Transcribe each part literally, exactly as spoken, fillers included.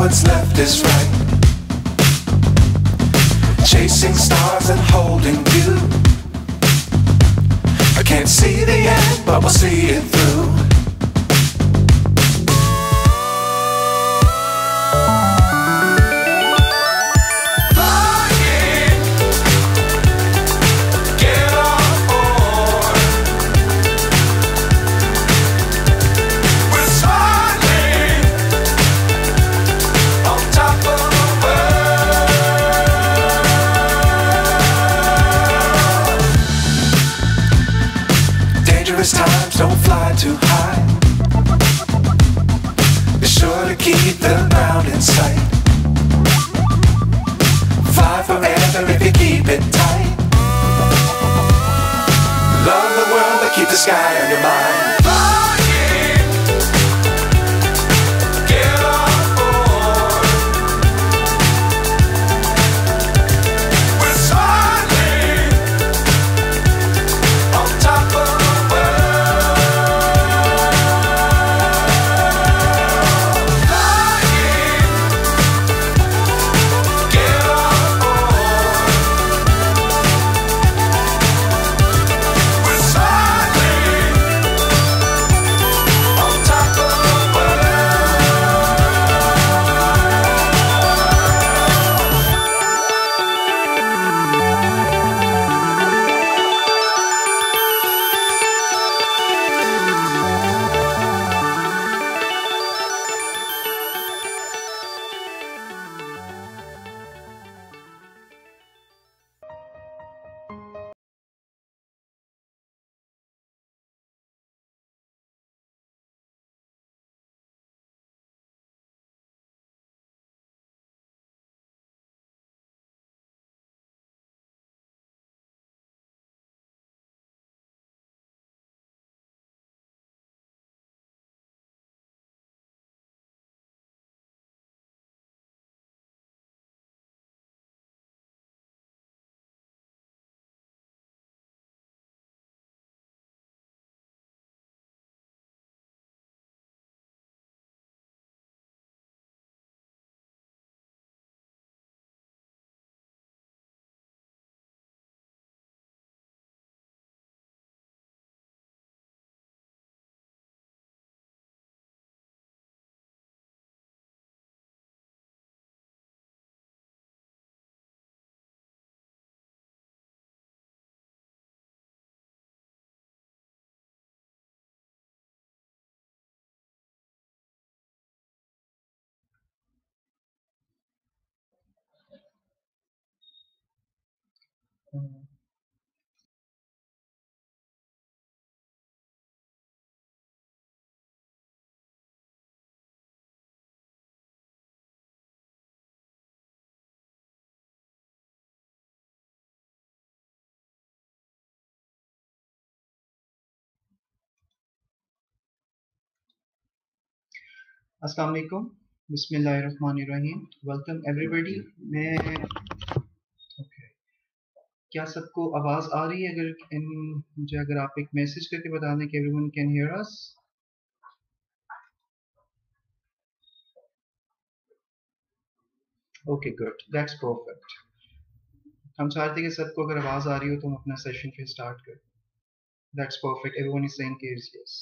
what's left is right. Chasing stars and holding you. I can't see the end, but we'll see it through. Times don't fly too high. Be sure to keep the ground in sight. Fly forever if you keep it tight. Love the world, but keep the sky on your mind. Fly. Mm-hmm. Assalamu alaikum, bismillahirrahmanirrahim. Welcome everybody. May क्या सबको आवाज आ रही है? अगर इन मुझे अगर आप एक मैसेज करके बता दें कि everyone can hear us. Okay good, that's perfect. हम चाहते हैं कि सबको अगर आवाज आ रही हो तो हम अपना सेशन फिर स्टार्ट करें. That's perfect, everyone is saying it's yes.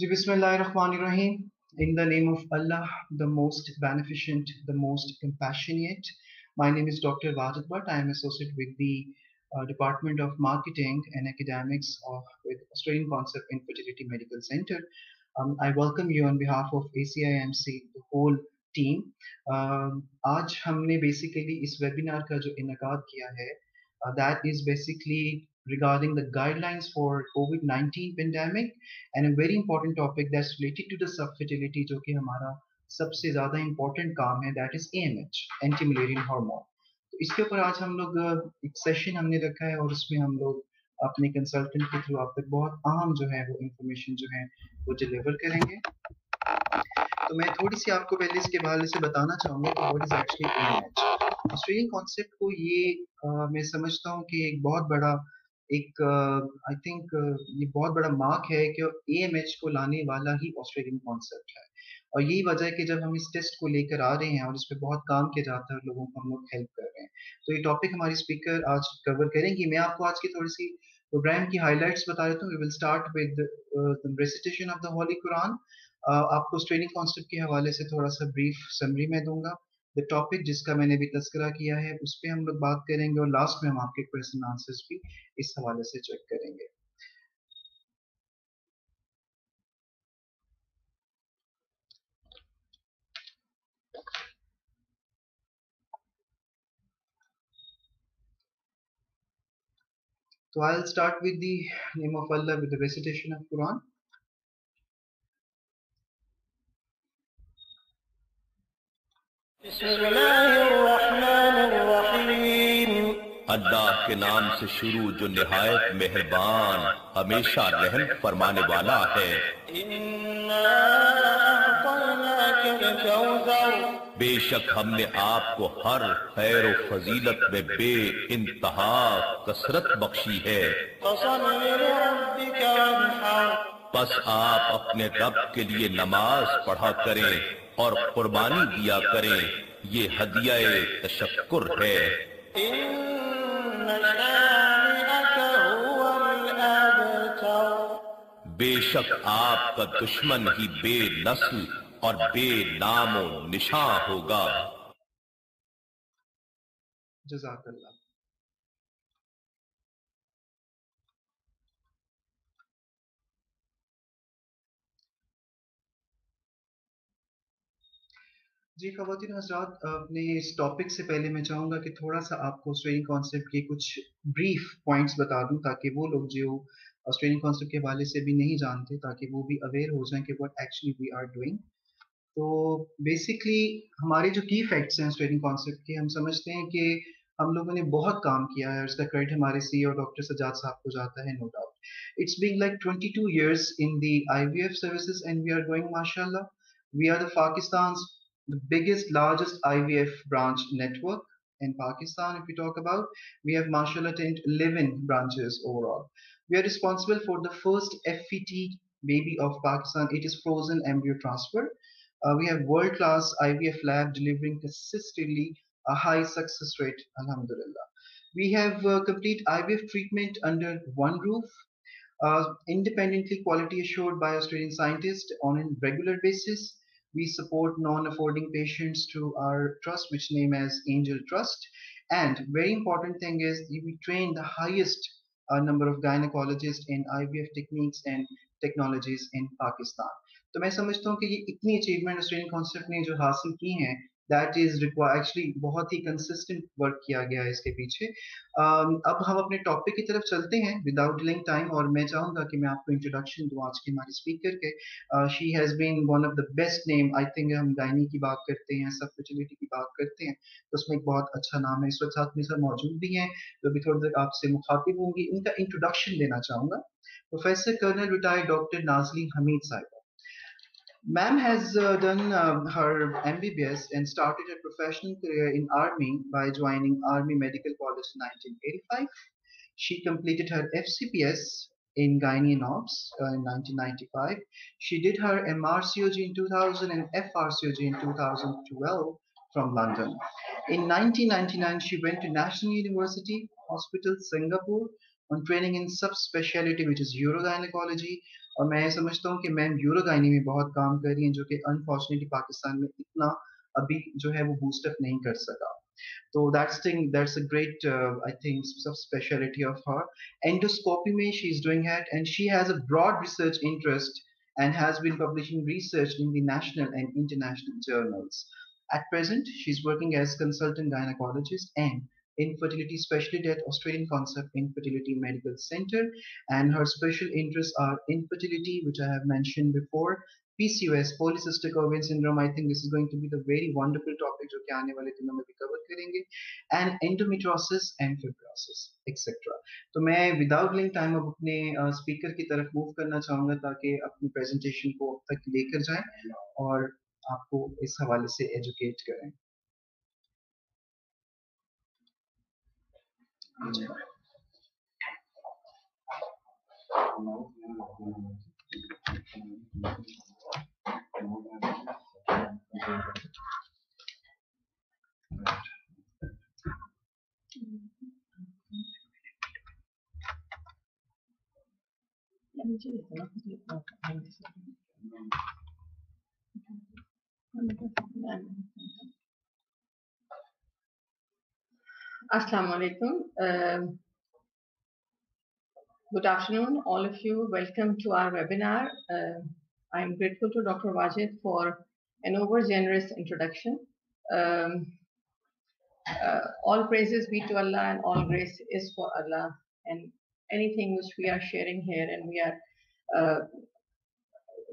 जी बिस्मिल्लाहिर्रहमानिर्रहीम. In the name of Allah, the most beneficent, the most compassionate. My name is Doctor Rajat Bhatt. I am associated with the uh, Department of Marketing and Academics of with Australian Concept Infertility Medical Center. Um, I welcome you on behalf of A C I M C, the whole team. Um, आज हमने basically इस webinar का जो इनकार किया है, uh, that is basically regarding the guidelines for COVID nineteen pandemic and a very important topic that's related to the subfertility, जो कि हमारा सबसे ज़्यादा इम्पोर्टेंट काम है, that is A M H, anti Mullerian hormone. तो इसके ऊपर आज हम लोग एक सेशन हमने रखा है और उसमें हम लोग अपने कंसल्टेंट के थ्रू आप तक बहुत अहम जो है वो इंफॉर्मेशन जो है वो डिलीवर करेंगे. तो मैं थोड़ी सी आपको पहले इसके हवाले से बताना चाहूँगा कि what is actually A M H. Australian concept को ये आ, मैं समझता हूँ कि एक बहुत बड़ा एक आई uh, थिंक uh, ये बहुत बड़ा मार्क है कि A M H को लाने वाला ही ऑस्ट्रेलियन कॉन्सेप्ट है. और यही वजह है कि जब हम इस टेस्ट को लेकर आ रहे हैं और इस पर बहुत काम किया जाता है और लोगों को हम लोग हेल्प कर रहे हैं, तो ये टॉपिक हमारी स्पीकर आज कवर करेंगी। मैं आपको आज की थोड़ी सी प्रोग्राम की हाइलाइट्स बता देता हूँ। We will start with the recitation of the holy Quran. आपको ऑस्ट्रेलियन कॉन्सेप्ट के हवाले से थोड़ा सा ब्रीफ समरी में दूंगा। द टॉपिक जिसका मैंने भी तस्करा किया है उस पर हम लोग बात करेंगे और लास्ट में हम आपके क्वेश्चन आंसर्स भी इस हवाले से चेक करेंगे। So I'll start with the name of Allah with the recitation of Quran. अल्लाह के नाम से शुरू जो निहायत मेहरबान हमेशा रहम फरमाने वाला है। बेशक हमने आपको हर खैर और फजीलत में बे इंतहा कसरत बख्शी है। बस आप अपने रब के लिए नमाज पढ़ा करें और कुर्बानी दिया करें, ये हदिया तशक्कुर है। बेशक आपका दुश्मन ही बेनस्ल और बेनामो निशा होगा। जज़ाकल्लाह। जी ख़वातीन हज़रात, अपने इस टॉपिक से पहले मैं चाहूँगा कि थोड़ा सा आपको ऑस्ट्रेलियन कॉन्सेप्ट के कुछ ब्रीफ पॉइंट्स बता दूँ ताकि वो लोग जो ऑस्ट्रेलियन कॉन्सेप्ट के हवाले से भी नहीं जानते ताकि वो भी अवेयर हो जाएं कि what actually we are doing. तो बेसिकली हमारे जो की फैक्ट्स हैं ऑस्ट्रेलियन कॉन्सेप्ट के, हम समझते हैं कि हम लोगों ने बहुत काम किया है और इसका क्रेडिट हमारे सी और डॉक्टर सजाद साहब को जाता है, no doubt. It's been like twenty two years in the I V F services and we are going माशाल्लाह। We are the Pakistan the biggest, largest I V F branch network in Pakistan. If we talk about, we have mashallah ten to eleven branches overall. We are responsible for the first F E T baby of Pakistan. It is frozen embryo transfer. Uh, we have world-class I V F lab delivering consistently a high success rate, alhamdulillah. We have uh, complete I V F treatment under one roof, uh, independently quality assured by Australian scientists on a regular basis. We support non-affording patients through our trust, which name as Angel Trust. And very important thing is we train the highest uh, number of gynecologists in I V F techniques and technologies in Pakistan. So I think that this achievement Australian concept ne jo hasil ki hain, that is required actually बहुत ही consistent work किया गया है इसके पीछे। अब हम अपने topic की तरफ चलते हैं without delaying time, और मैं चाहूँगा कि मैं आपको इंट्रोडक्शन दूँ आज के हमारे स्पीकर के। She has been one of the best name, I think हम गायनी की बात करते हैं, सब फर्टिलिटी की बात करते हैं तो उसमें एक बहुत अच्छा नाम है। इस वक्त साथ में सर मौजूद भी हैं जो भी थोड़ी देर आपसे मुखातिब होंगी। इनका इंट्रोडक्शन देना चाहूँगा। Professor colonel retired doctor Nazli Hameed साहिबा। Ma'am has uh, done uh, her M B B S and started her professional career in Army by joining Army Medical College in nineteen eighty-five. She completed her F C P S in Gynae and Obs uh, in nineteen ninety-five. She did her M R C O G in two thousand and F R C O G in two thousand twelve from London. In nineteen ninety-nine, she went to National University Hospital, Singapore, on training in subspecialty, which is urogynecology. और मैं समझता हूँ कि ma'am urogynae में बहुत काम कर रही हैं जो कि अनफॉर्चुनेटली पाकिस्तान में इतना अभी जो है वो बूस्टअप नहीं कर सका। तो that's thing that's a great I think sub speciality of her. Endoscopy में she is doing that and she has a broad research interest and has been publishing research in the national and international journals. At present she is working as consultant gynaecologist and infertility specialist at Australian Concept Infertility Medical Center, and her special interests are infertility, which I have mentioned before, P C O S, Polycystic Ovary Syndrome. I think this is going to be the very wonderful topic jo ki aane wale dino mein bhi cover karenge, and endometriosis and fibrosis, et cetera. So, main without length time ab apne uh, speaker ki taraf move karna chahunga taaki apni presentation ko ab tak lekar jaye aur aapko is hawale se educate kare. Thank you. Assalamu alaikum. Uh, good afternoon, all of you. Welcome to our webinar. Uh, I am grateful to Doctor Wajid for an over-generous introduction. Um, uh, all praises be to Allah and all grace is for Allah. And anything which we are sharing here and we are uh,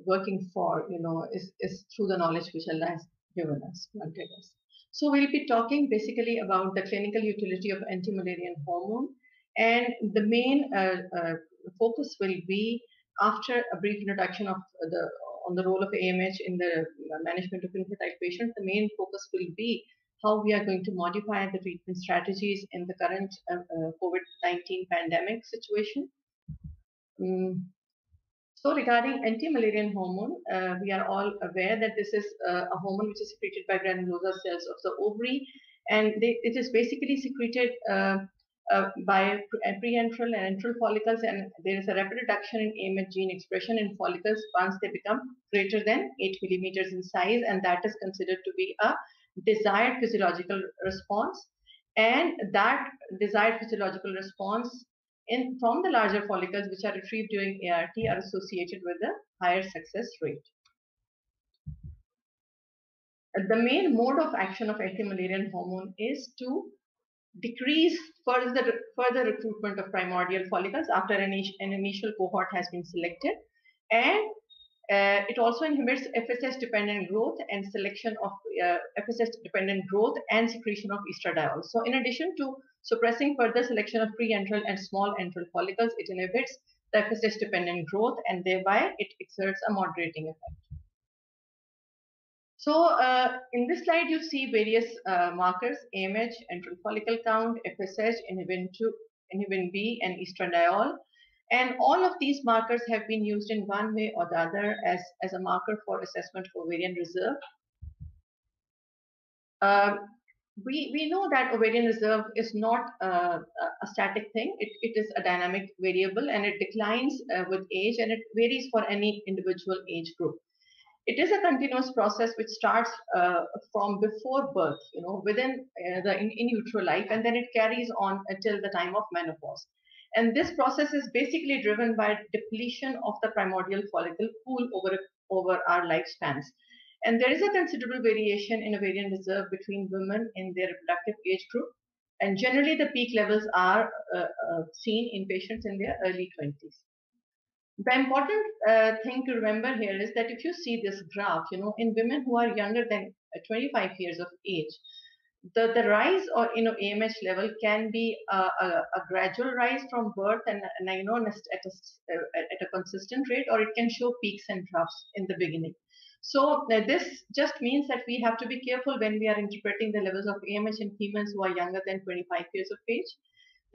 working for, you know, is, is through the knowledge which Allah has given us, granted us. So we'll be talking basically about the clinical utility of anti-Mullerian hormone, and the main uh, uh, focus will be, after a brief introduction of the on the role of A M H in the management of infertile patients, the main focus will be how we are going to modify the treatment strategies in the current uh, uh, COVID nineteen pandemic situation. Um, so regarding anti-Mullerian hormone, uh, we are all aware that this is uh, a hormone which is secreted by granulosa cells of the ovary, and they, it is basically secreted uh, uh, by pre-antral and antral follicles, and there is a rapid reduction in A M H gene expression in follicles once they become greater than eight millimeters in size, and that is considered to be a desired physiological response. And that desired physiological response in from the larger follicles which are retrieved during A R T are associated with a higher success rate. The main mode of action of anti-Mullerian hormone is to decrease further further recruitment of primordial follicles after an, an initial cohort has been selected, and Uh, it also inhibits F S H-dependent growth and selection of uh, F S H-dependent growth and secretion of estradiol. So, in addition to suppressing further selection of pre-antral and small antral follicles, it inhibits the F S H-dependent growth, and thereby it exerts a moderating effect. So, uh, in this slide, you see various uh, markers: A M H, antral follicle count, F S H, inhibin two, inhibin B, and estradiol. And all of these markers have been used in one way or the other as, as a marker for assessment of ovarian reserve. Uh, we, we know that ovarian reserve is not uh, a static thing. It, it is a dynamic variable, and it declines uh, with age, and it varies for any individual age group. It is a continuous process which starts uh, from before birth, you know, within uh, the in, in utero life, and then it carries on until the time of menopause. And this process is basically driven by depletion of the primordial follicle pool over, over our lifespans. And there is a considerable variation in ovarian reserve between women in their reproductive age group. And generally, the peak levels are uh, uh, seen in patients in their early twenties. The important uh, thing to remember here is that if you see this graph, you know, in women who are younger than twenty-five years of age, The, the rise or you know A M H level can be a, a, a gradual rise from birth and, and you know at a, at a consistent rate, or it can show peaks and troughs in the beginning. So this just means that we have to be careful when we are interpreting the levels of A M H in females who are younger than twenty-five years of age.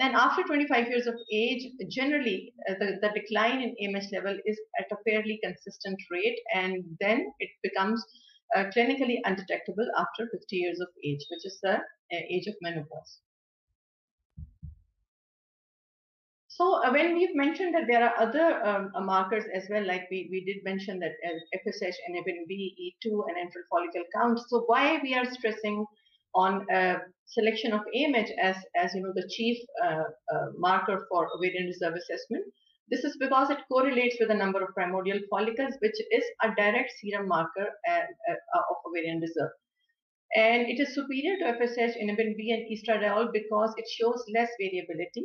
Then after twenty-five years of age, generally uh, the, the decline in A M H level is at a fairly consistent rate, and then it becomes Uh, clinically undetectable after fifty years of age, which is the uh, age of menopause. So uh, when we've mentioned that there are other um, uh, markers as well, like we, we did mention that uh, F S H, inhibin B, E two, and antral follicle count. So why we are stressing on uh, selection of A M H as, as you know, the chief uh, uh, marker for ovarian reserve assessment? This is because it correlates with the number of primordial follicles, which is a direct serum marker of ovarian reserve. And it is superior to F S H, inhibin B, and estradiol because it shows less variability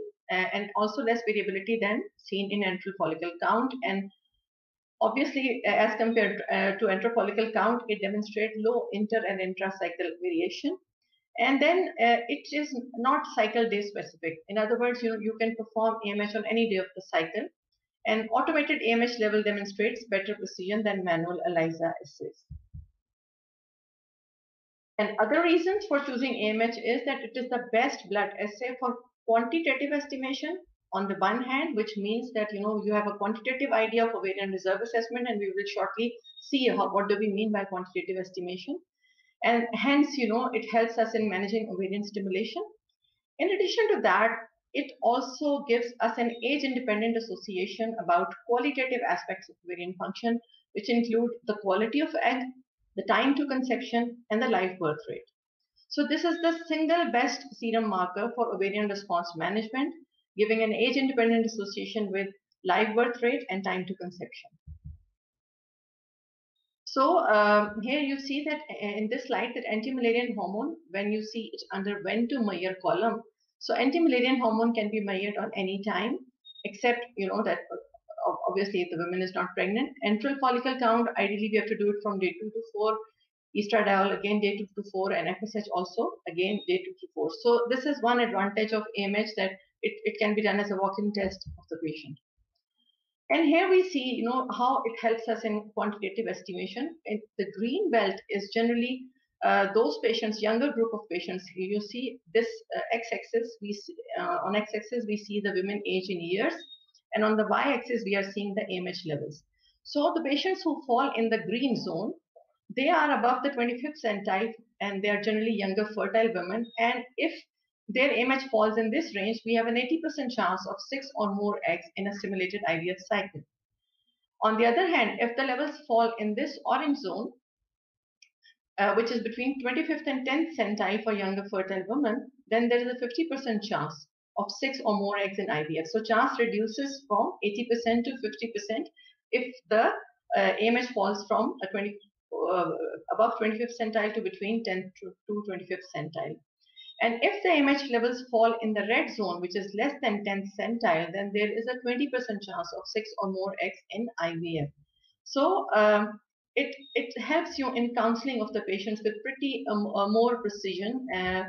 and also less variability than seen in antral follicle count. And obviously, as compared to antral follicle count, it demonstrates low inter and intra-cycle variation. And then uh, it is not cycle day specific. In other words, you, you can perform A M H on any day of the cycle. And automated A M H level demonstrates better precision than manual ELISA assays. And other reasons for choosing A M H is that it is the best blood assay for quantitative estimation on the one hand, which means that you know you have a quantitative idea of ovarian reserve assessment, and we will shortly see how, what do we mean by quantitative estimation. And hence, you know, it helps us in managing ovarian stimulation. In addition to that, it also gives us an age-independent association about qualitative aspects of ovarian function, which include the quality of egg, the time to conception, and the live birth rate. So this is the single best serum marker for ovarian response management, giving an age-independent association with live birth rate and time to conception. So um, here you see that in this slide that anti-Mullerian hormone, when you see it under when to measure column, so anti-Mullerian hormone can be measured on any time, except, you know, that obviously if the woman is not pregnant. Antral follicle count, ideally we have to do it from day two to four. Estradiol, again day two to four, and F S H also, again day two to four. So this is one advantage of A M H, that it, it can be done as a walk-in test of the patient. And here we see, you know, how it helps us in quantitative estimation. And the green belt is generally uh, those patients, younger group of patients. You see this uh, x-axis, we see, uh, on x-axis we see the women age in years, and on the y-axis we are seeing the A M H levels. So the patients who fall in the green zone, they are above the twenty-fifth centile, and they are generally younger, fertile women. And if their A M H falls in this range, we have an eighty percent chance of six or more eggs in a stimulated I V F cycle. On the other hand, if the levels fall in this orange zone, uh, which is between twenty-fifth and tenth centile for younger fertile women, then there is a fifty percent chance of six or more eggs in I V F. So chance reduces from eighty percent to fifty percent if the uh, A M H falls from a twenty, uh, above twenty-fifth centile to between tenth to twenty-fifth centile. And if the A M H levels fall in the red zone, which is less than tenth centile, then there is a twenty percent chance of six or more eggs in I V F. So um, it, it helps you in counseling of the patients with pretty um, uh, more precision uh,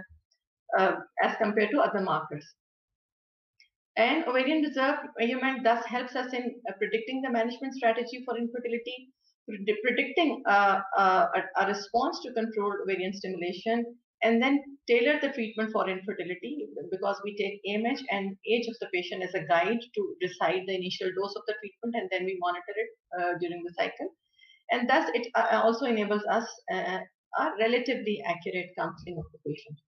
uh, as compared to other markers. And ovarian reserve measurement thus helps us in uh, predicting the management strategy for infertility, pred predicting uh, uh, a, a response to controlled ovarian stimulation, and then tailor the treatment for infertility, because we take A M H and age of the patient as a guide to decide the initial dose of the treatment, and then we monitor it uh, during the cycle. And thus, it uh, also enables us uh, a relatively accurate counseling of the patient.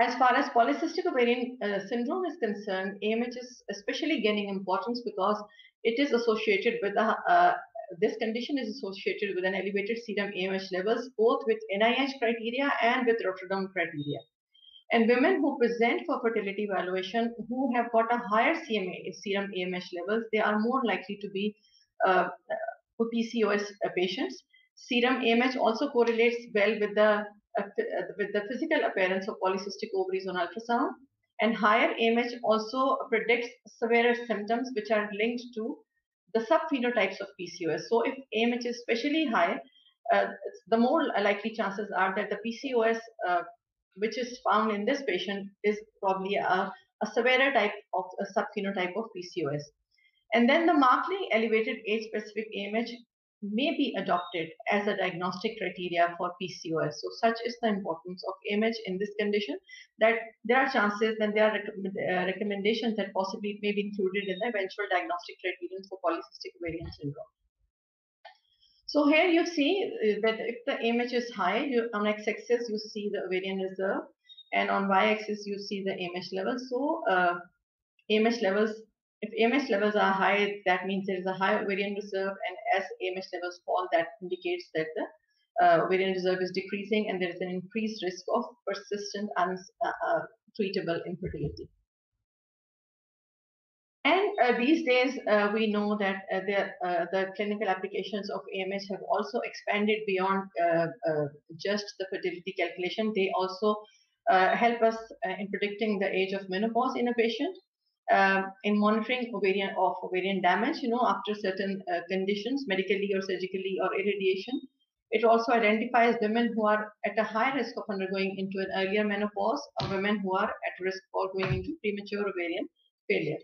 As far as polycystic ovarian uh, syndrome is concerned, A M H is especially gaining importance because it is associated with a uh, This condition is associated with an elevated serum A M H levels, both with N I H criteria and with Rotterdam criteria. And women who present for fertility evaluation who have got a higher C M A, serum A M H levels, they are more likely to be uh, P C O S patients. Serum A M H also correlates well with the, uh, with the physical appearance of polycystic ovaries on ultrasound. And higher A M H also predicts severer symptoms which are linked to the subphenotypes of P C O S. So if A M H is especially high, uh, the more likely chances are that the P C O S, uh, which is found in this patient, is probably a, a severer type of a subphenotype of P C O S. And then the markedly elevated age-specific A M H may be adopted as a diagnostic criteria for P C O S. So such is the importance of A M H in this condition, that there are chances and there are recommend, uh, recommendations that possibly it may be included in the eventual diagnostic criterion for polycystic ovarian syndrome. So here you see that if the A M H is high, you, on x-axis you see the ovarian reserve, and on y-axis you see the A M H levels. So uh, A M H levels, if A M H levels are high, that means there is a high ovarian reserve, and as A M H levels fall, that indicates that the uh, ovarian reserve is decreasing and there is an increased risk of persistent untreatable uh, infertility. And uh, these days, uh, we know that uh, the, uh, the clinical applications of A M H have also expanded beyond uh, uh, just the fertility calculation. They also uh, help us uh, in predicting the age of menopause in a patient. Uh, in monitoring ovarian of ovarian damage, you know, after certain uh, conditions, medically or surgically or irradiation. It also identifies women who are at a high risk of undergoing into an earlier menopause, or women who are at risk for going into premature ovarian failure.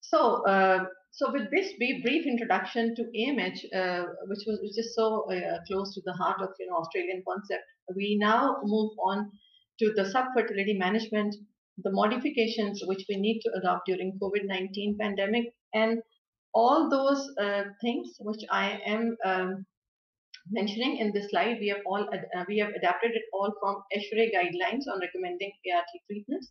So, uh, so with this brief introduction to A M H, uh, which was which is so uh, close to the heart of, you know, Australian concept, we now move on to the subfertility management, the modifications which we need to adopt during COVID nineteen pandemic, and all those uh, things which I am um, mentioning in this slide, we have all uh, we have adapted it all from ESHRE guidelines on recommending A R T treatments.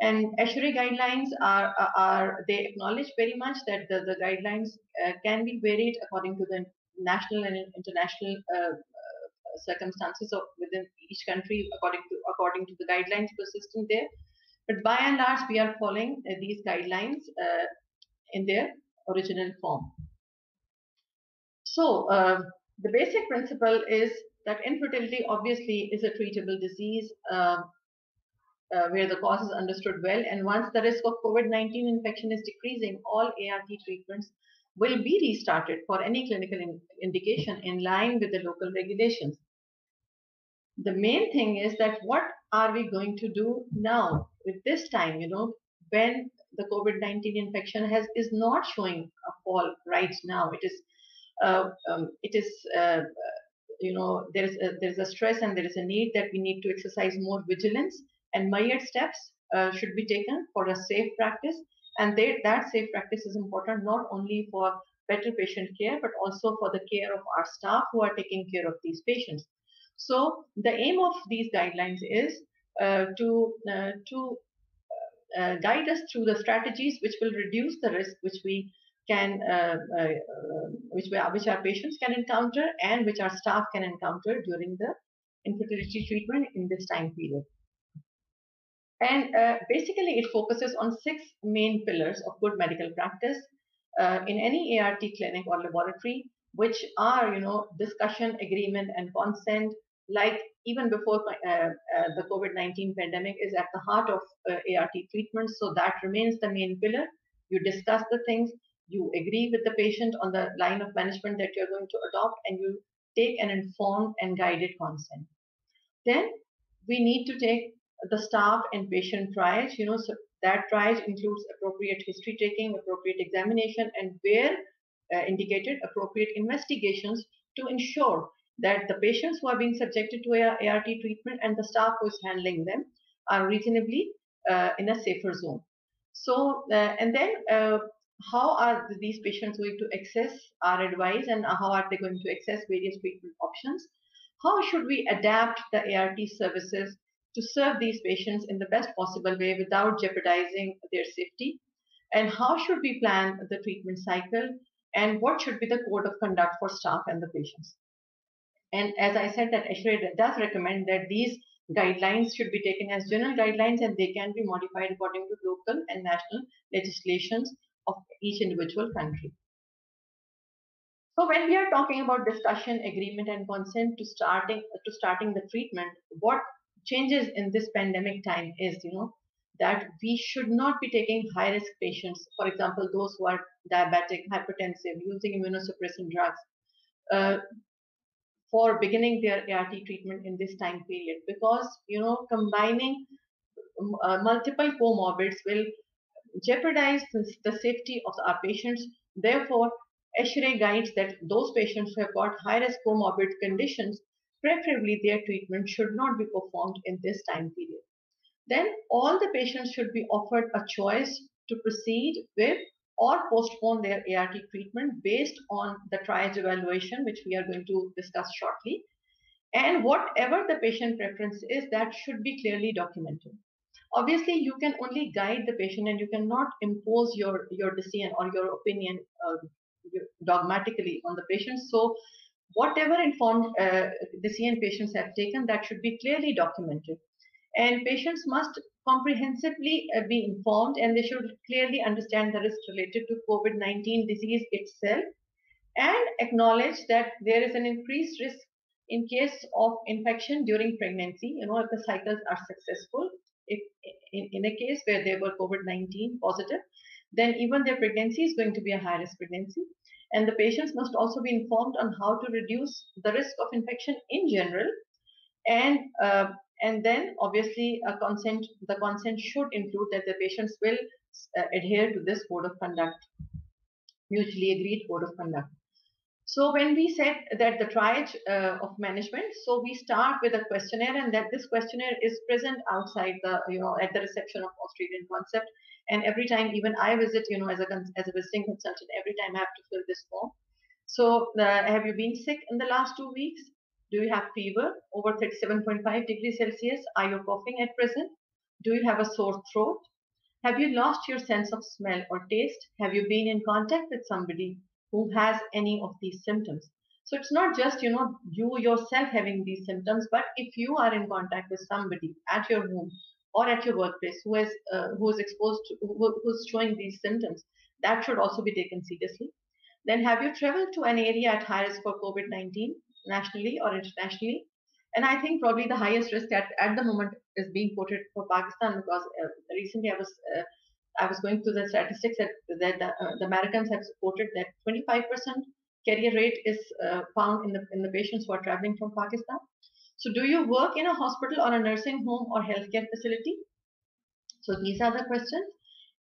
And ESHRE guidelines are, are, are they acknowledge very much that the, the guidelines uh, can be varied according to the national and international uh, circumstances of within each country according to according to the guidelines persistent there. But by and large, we are following uh, these guidelines uh, in their original form. So uh, the basic principle is that infertility obviously is a treatable disease uh, uh, where the cause is understood well. And once the risk of COVID nineteen infection is decreasing, all A R T treatments will be restarted for any clinical in indication in line with the local regulations. The main thing is that what are we going to do now with this time, you know, when the COVID nineteen infection has is not showing a fall right now. It is, uh, um, it is, uh, you know, there is a, there is a stress and there is a need that we need to exercise more vigilance, and myriad steps uh, should be taken for a safe practice. And they, that safe practice is important not only for better patient care, but also for the care of our staff who are taking care of these patients. So the aim of these guidelines is uh, to, uh, to uh, guide us through the strategies which will reduce the risk which we can, uh, uh, which, we, which our patients can encounter and which our staff can encounter during the infertility treatment in this time period. And uh, basically, it focuses on six main pillars of good medical practice uh, in any A R T clinic or laboratory, which are, you know, discussion, agreement, and consent. Like even before uh, uh, the COVID nineteen pandemic is at the heart of uh, A R T treatments, so that remains the main pillar. You discuss the things, you agree with the patient on the line of management that you're going to adopt, and you take an informed and guided consent. Then we need to take the staff and patient triage, you know, so that triage includes appropriate history taking, appropriate examination, and where uh, indicated, appropriate investigations to ensure that the patients who are being subjected to A R T treatment and the staff who is handling them are reasonably uh, in a safer zone. So, uh, and then uh, how are these patients going to access our advice, and how are they going to access various treatment options? How should we adapt the A R T services to serve these patients in the best possible way without jeopardizing their safety? And how should we plan the treatment cycle? And what should be the code of conduct for staff and the patients? And as I said, that ESHRE does recommend that these guidelines should be taken as general guidelines, and they can be modified according to local and national legislations of each individual country. So when we are talking about discussion, agreement, and consent to starting, to starting the treatment, what changes in this pandemic time is, you know, that we should not be taking high-risk patients, for example, those who are diabetic, hypertensive, using immunosuppressant drugs, uh, for beginning their A R T treatment in this time period, because, you know, combining uh, multiple comorbids will jeopardize the safety of our patients. Therefore, ESHRE guides that those patients who have got high-risk comorbid conditions, preferably their treatment should not be performed in this time period. Then all the patients should be offered a choice to proceed with or postpone their A R T treatment based on the triage evaluation, which we are going to discuss shortly. And whatever the patient preference is, that should be clearly documented. Obviously, you can only guide the patient and you cannot impose your, your decision or your opinion uh, dogmatically on the patient. So whatever informed uh, decision patients have taken, that should be clearly documented. And patients must comprehensively uh, be informed, and they should clearly understand the risk related to COVID nineteen disease itself, and acknowledge that there is an increased risk in case of infection during pregnancy, you know, if the cycles are successful. If in, in a case where they were COVID nineteen positive, then even their pregnancy is going to be a high-risk pregnancy. And the patients must also be informed on how to reduce the risk of infection in general. And, uh, and then obviously a consent, the consent should include that the patients will uh, adhere to this code of conduct, mutually agreed code of conduct. So when we said that the triage uh, of management, so we start with a questionnaire, and that this questionnaire is present outside the, you know, at the reception of Australian Concept. And every time, even I visit, you know, as a, as a visiting consultant, every time I have to fill this form. So uh, have you been sick in the last two weeks? Do you have fever over thirty-seven point five degrees Celsius? Are you coughing at present? Do you have a sore throat? Have you lost your sense of smell or taste? Have you been in contact with somebody who has any of these symptoms? So it's not just, you know, you yourself having these symptoms, but if you are in contact with somebody at your home or at your workplace who is uh, who is exposed to, who, who's showing these symptoms, that should also be taken seriously. Then, have you traveled to an area at high risk for COVID nineteen nationally or internationally? And I think probably the highest risk at, at the moment is being quoted for Pakistan, because uh, recently I was uh, I was going through the statistics that, that the, uh, the Americans have quoted that twenty-five percent carrier rate is uh, found in the in the patients who are traveling from Pakistan. So do you work in a hospital or a nursing home or healthcare facility? So these are the questions.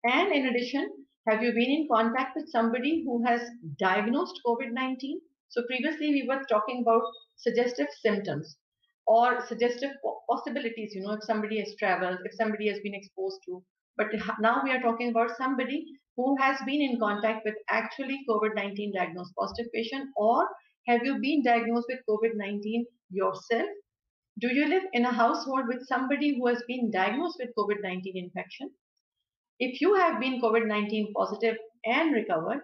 And in addition, have you been in contact with somebody who has diagnosed COVID nineteen? So previously we were talking about suggestive symptoms or suggestive possibilities, you know, if somebody has traveled, if somebody has been exposed to. But now we are talking about somebody who has been in contact with actually COVID nineteen diagnosed positive patient, or have you been diagnosed with COVID nineteen yourself? Do you live in a household with somebody who has been diagnosed with COVID nineteen infection? If you have been COVID nineteen positive and recovered,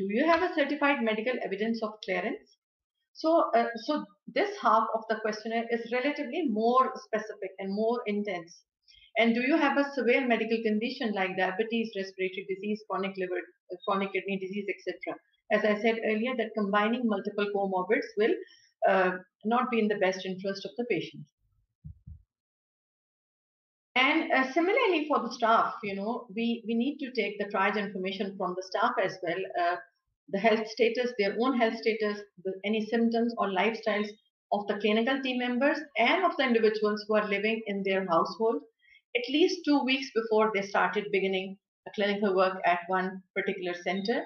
do you have a certified medical evidence of clearance? So, uh, so this half of the questionnaire is relatively more specific and more intense. And do you have a severe medical condition like diabetes, respiratory disease, chronic liver, chronic kidney disease, et cetera? As I said earlier, that combining multiple comorbids will uh, not be in the best interest of the patient. And uh, similarly for the staff, you know, we, we need to take the triage information from the staff as well, uh, the health status, their own health status, the, any symptoms or lifestyles of the clinical team members and of the individuals who are living in their household at least two weeks before they started beginning a clinical work at one particular center.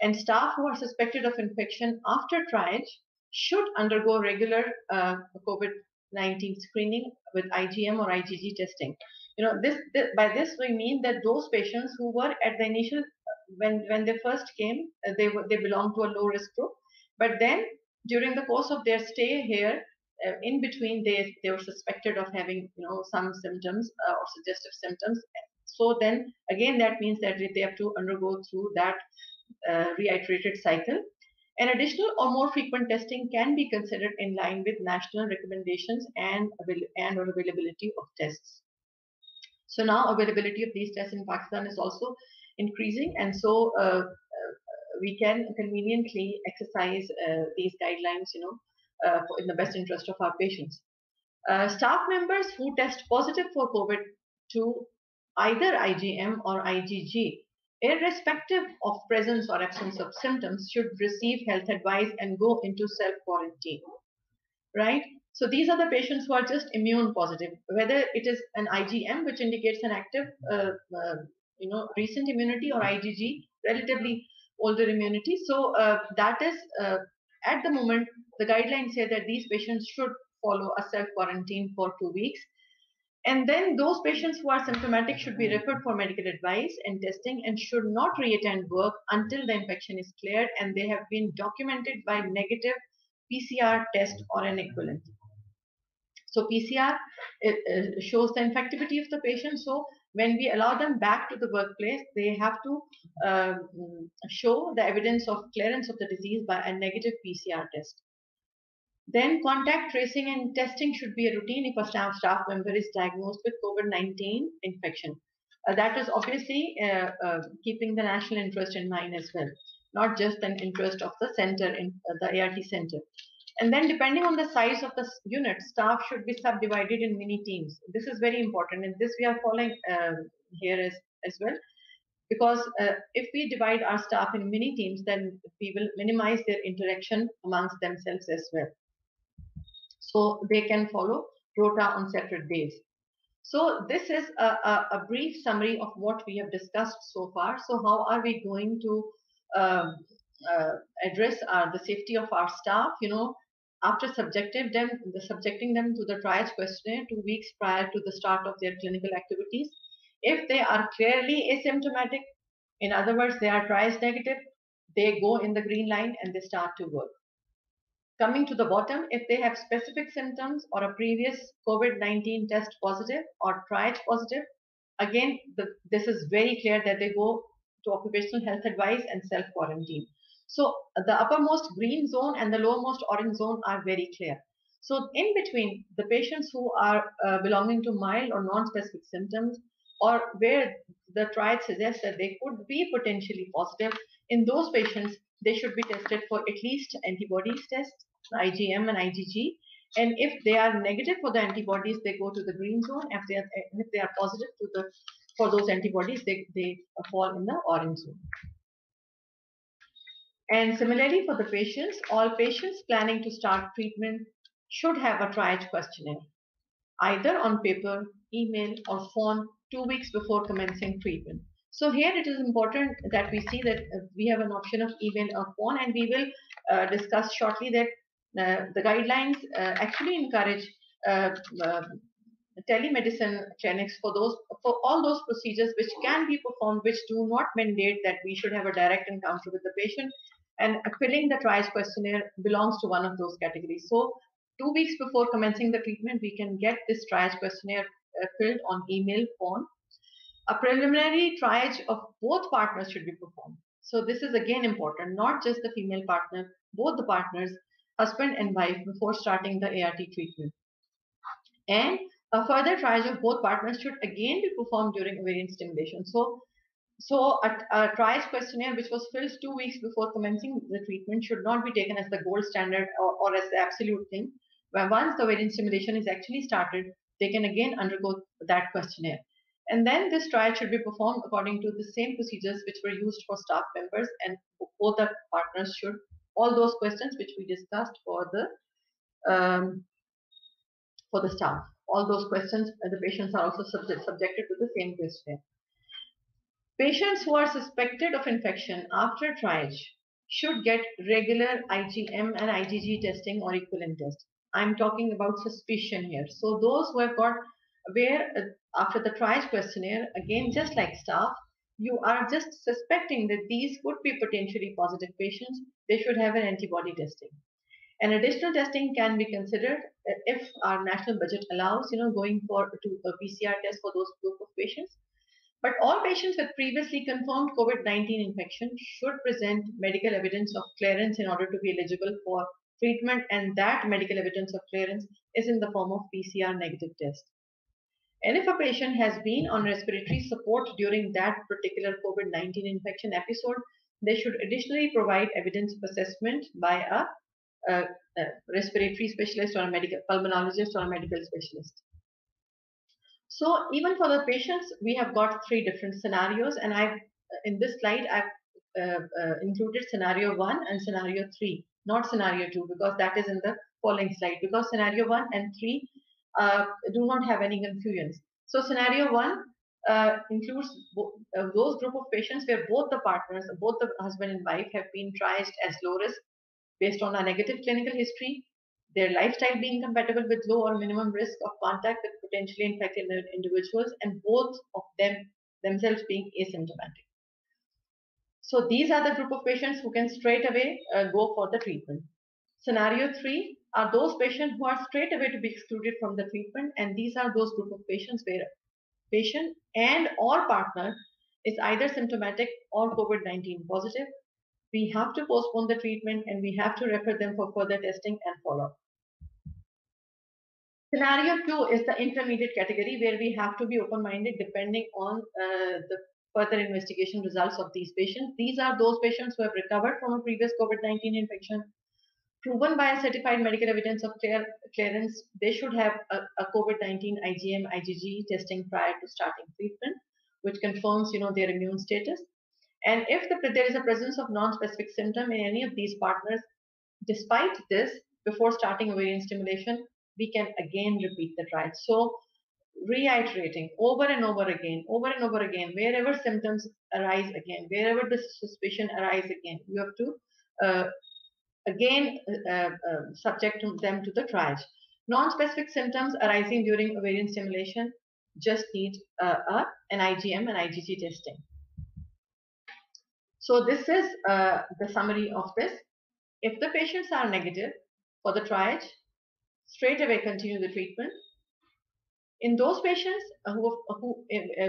And staff who are suspected of infection after triage should undergo regular uh, COVID nineteen screening with I G M or I G G testing. You know, this, this by this we mean that those patients who were at the initial, when when they first came, they were they belonged to a low risk group, but then during the course of their stay here, uh, in between they they were suspected of having, you know, some symptoms uh, or suggestive symptoms. So then again, that means that they have to undergo through that uh, reiterated cycle. An additional or more frequent testing can be considered in line with national recommendations and, and or availability of tests. So now availability of these tests in Pakistan is also increasing, and so uh, uh, we can conveniently exercise uh, these guidelines, you know, uh, in the best interest of our patients. Uh, staff members who test positive for COVID to either I G M or I G G, irrespective of presence or absence of symptoms, should receive health advice and go into self-quarantine, right? So these are the patients who are just immune positive, whether it is an I G M, which indicates an active, uh, uh, you know, recent immunity, or I G G, relatively older immunity. So uh, that is, uh, at the moment, the guidelines say that these patients should follow a self-quarantine for two weeks. And then those patients who are symptomatic should be referred for medical advice and testing and should not re-attend work until the infection is cleared and they have been documented by negative P C R test or an equivalent. So P C R it, uh, shows the infectivity of the patient. So when we allow them back to the workplace, they have to uh, show the evidence of clearance of the disease by a negative P C R test. Then contact tracing and testing should be a routine if a staff, staff member is diagnosed with COVID nineteen infection. Uh, that is obviously uh, uh, keeping the national interest in mind as well, not just the interest of the center, in uh, the A R T center. And then depending on the size of the unit, staff should be subdivided in mini teams. This is very important, and this we are following uh, here as, as well. Because uh, if we divide our staff in mini teams, then we will minimize their interaction amongst themselves as well. So they can follow rota on separate days. So this is a, a, a brief summary of what we have discussed so far. So how are we going to um, uh, address our, the safety of our staff? You know, after subjecting them, subjecting them to the triage questionnaire two weeks prior to the start of their clinical activities, if they are clearly asymptomatic, in other words, they are triage negative, they go in the green line and they start to work. Coming to the bottom, if they have specific symptoms or a previous COVID nineteen test positive or triad positive, again, the, this is very clear that they go to occupational health advice and self-quarantine. So the uppermost green zone and the lowermost orange zone are very clear. So in between, the patients who are uh, belonging to mild or non-specific symptoms, or where the triad suggests that they could be potentially positive, in those patients, they should be tested for at least antibodies tests, I G M and I G G. And if they are negative for the antibodies, they go to the green zone. If they are, if they are positive to the, for those antibodies, they, they fall in the orange zone. And similarly for the patients, all patients planning to start treatment should have a triage questionnaire, either on paper, email, or phone two weeks before commencing treatment. So here it is important that we see that we have an option of email or phone, and we will uh, discuss shortly that uh, the guidelines uh, actually encourage uh, uh, telemedicine clinics for those for all those procedures which can be performed, which do not mandate that we should have a direct encounter with the patient, and filling the triage questionnaire belongs to one of those categories. So two weeks before commencing the treatment, we can get this triage questionnaire uh, filled on email, phone. A preliminary triage of both partners should be performed. So this is again important, not just the female partner, both the partners, husband and wife, before starting the A R T treatment. And a further triage of both partners should again be performed during ovarian stimulation. So, so a, a triage questionnaire which was filled two weeks before commencing the treatment should not be taken as the gold standard or, or as the absolute thing. But once the ovarian stimulation is actually started, they can again undergo that questionnaire. And then this trial should be performed according to the same procedures which were used for staff members, and both the partners should, all those questions which we discussed for the um, for the staff, all those questions, the patients are also subject, subjected to the same questionnaire. Patients who are suspected of infection after triage should get regular I G M and I G G testing or equivalent test. I'm talking about suspicion here. So those who have got, where uh, after the triage questionnaire, again, just like staff, you are just suspecting that these could be potentially positive patients, they should have an antibody testing. And additional testing can be considered if our national budget allows, you know, going for to a P C R test for those group of patients. But all patients with previously confirmed COVID nineteen infection should present medical evidence of clearance in order to be eligible for treatment, and that medical evidence of clearance is in the form of P C R negative test. And if a patient has been on respiratory support during that particular COVID nineteen infection episode, they should additionally provide evidence of assessment by a, a, a respiratory specialist or a medical pulmonologist or a medical specialist. So even for the patients, we have got three different scenarios, and I've, in this slide, I've uh, uh, included scenario one and scenario three, not scenario two, because that is in the following slide, because scenario one and three Uh, do not have any confusions. So scenario one uh, includes uh, those group of patients where both the partners, both the husband and wife, have been triaged as low risk based on a negative clinical history, their lifestyle being compatible with low or minimum risk of contact with potentially infected individuals, and both of them themselves being asymptomatic. So these are the group of patients who can straight away uh, go for the treatment. Scenario three are those patients who are straight away to be excluded from the treatment, and these are those group of patients where patient and or partner is either symptomatic or COVID nineteen positive. We have to postpone the treatment and we have to refer them for further testing and follow-up. Scenario two is the intermediate category where we have to be open-minded depending on uh, the further investigation results of these patients. These are those patients who have recovered from a previous COVID nineteen infection, proven by a certified medical evidence of clear, clearance. They should have a, a COVID nineteen I G M, I G G testing prior to starting treatment, which confirms, you know, their immune status. And if the, there is a presence of non-specific symptom in any of these partners, despite this, before starting ovarian stimulation, we can again repeat the trial. So reiterating over and over again, over and over again, wherever symptoms arise again, wherever the suspicion arise again, you have to uh, again uh, uh, subject them to the triage. Non-specific symptoms arising during ovarian stimulation just need uh, uh, an I G M and I G G testing. So this is uh, the summary of this. If the patients are negative for the triage, straight away continue the treatment. In those patients who have, who,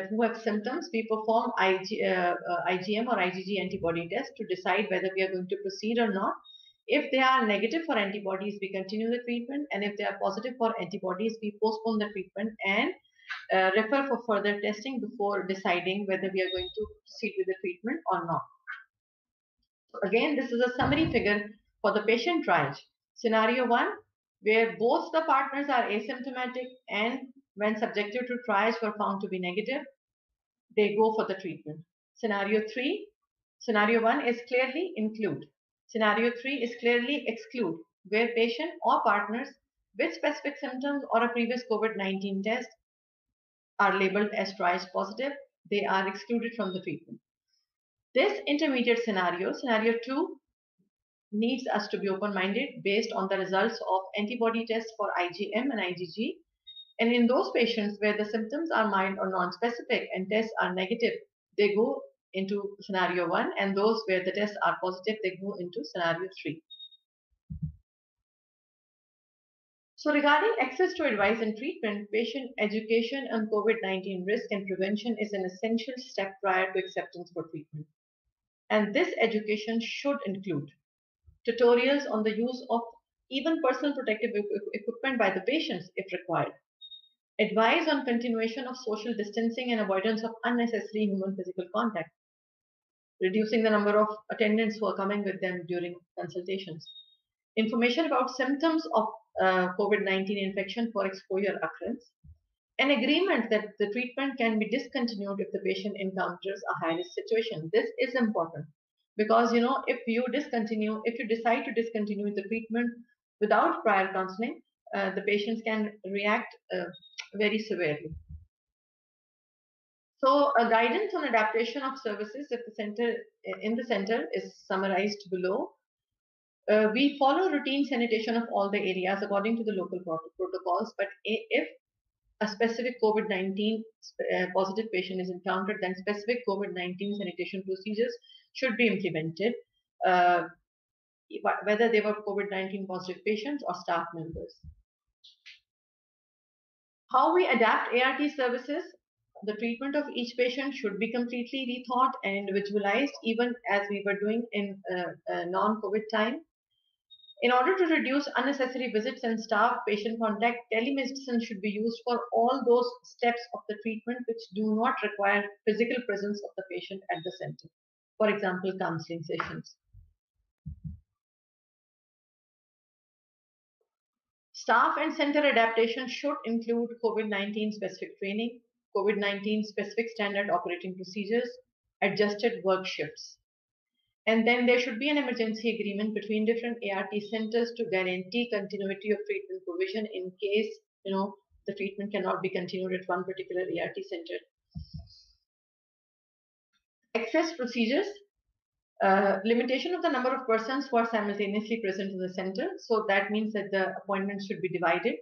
who have symptoms, we perform I G, uh, I G M or I G G antibody test to decide whether we are going to proceed or not. If they are negative for antibodies, we continue the treatment, and if they are positive for antibodies, we postpone the treatment and uh, refer for further testing before deciding whether we are going to proceed with the treatment or not. Again, this is a summary figure for the patient triage. Scenario one, where both the partners are asymptomatic and when subjected to triage were found to be negative, they go for the treatment. Scenario three, scenario one is clearly include. Scenario three is clearly exclude, where patient or partners with specific symptoms or a previous COVID nineteen test are labeled as triage positive. They are excluded from the treatment. This intermediate scenario, scenario two, needs us to be open-minded based on the results of antibody tests for I G M and I G G. And in those patients where the symptoms are mild or non-specific and tests are negative, they go into scenario one, and those where the tests are positive, they go into scenario three. So regarding access to advice and treatment, patient education on COVID nineteen risk and prevention is an essential step prior to acceptance for treatment. And this education should include tutorials on the use of even personal protective equipment by the patients if required. Advice on continuation of social distancing and avoidance of unnecessary human physical contact. Reducing the number of attendants who are coming with them during consultations. Information about symptoms of uh, COVID nineteen infection for exposure occurrence. An agreement that the treatment can be discontinued if the patient encounters a high-risk situation. This is important because, you know, if you discontinue, if you decide to discontinue the treatment without prior counseling, uh, the patients can react uh, very severely. So a guidance on adaptation of services at the center, in the center is summarized below. Uh, we follow routine sanitation of all the areas according to the local protocols, but if a specific COVID nineteen uh, positive patient is encountered, then specific COVID nineteen sanitation procedures should be implemented, uh, whether they were COVID nineteen positive patients or staff members. How we adapt A R T services, the treatment of each patient should be completely rethought and individualized, even as we were doing in uh, uh, non-COVID time. In order to reduce unnecessary visits and staff-patient contact, telemedicine should be used for all those steps of the treatment which do not require physical presence of the patient at the center, for example, counseling sessions. Staff and center adaptation should include COVID nineteen specific training, COVID nineteen specific standard operating procedures, adjusted work shifts. And then there should be an emergency agreement between different A R T centers to guarantee continuity of treatment provision in case, you know, the treatment cannot be continued at one particular A R T center. Access procedures. Uh, limitation of the number of persons who are simultaneously present in the center. So that means that the appointments should be divided.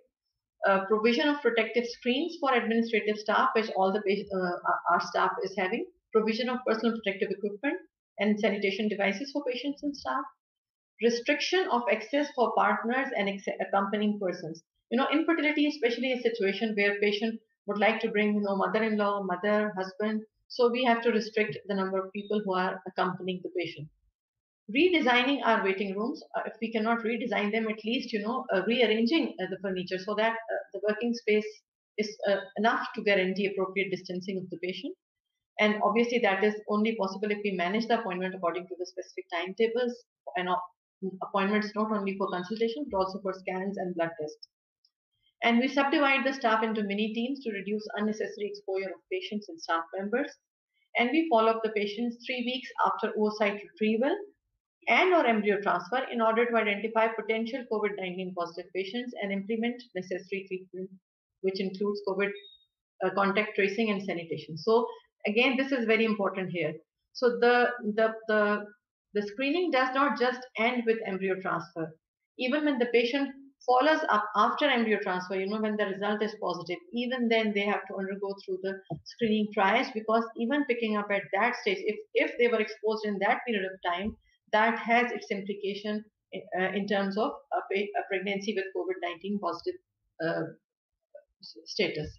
Uh, provision of protective screens for administrative staff, which all the uh, our staff is having. Provision of personal protective equipment and sanitation devices for patients and staff. Restriction of access for partners and accompanying persons. You know, infertility, especially a situation where patient would like to bring, you know, mother-in-law, mother, husband. So we have to restrict the number of people who are accompanying the patient. Redesigning our waiting rooms. Uh, if we cannot redesign them, at least, you know, uh, rearranging uh, the furniture so that uh, the working space is uh, enough to guarantee appropriate distancing of the patient. And obviously that is only possible if we manage the appointment according to the specific timetables and appointments not only for consultation, but also for scans and blood tests. And we subdivide the staff into mini teams to reduce unnecessary exposure of patients and staff members. And we follow up the patients three weeks after oocyte retrieval and or embryo transfer in order to identify potential COVID nineteen positive patients and implement necessary treatment, which includes COVID uh, contact tracing and sanitation. So again, this is very important here. So the, the, the, the screening does not just end with embryo transfer. Even when the patient follows up after embryo transfer, you know, when the result is positive, even then they have to undergo through the screening triage, because even picking up at that stage, if, if they were exposed in that period of time, that has its implication in, uh, in terms of a, a pregnancy with COVID nineteen positive uh, status.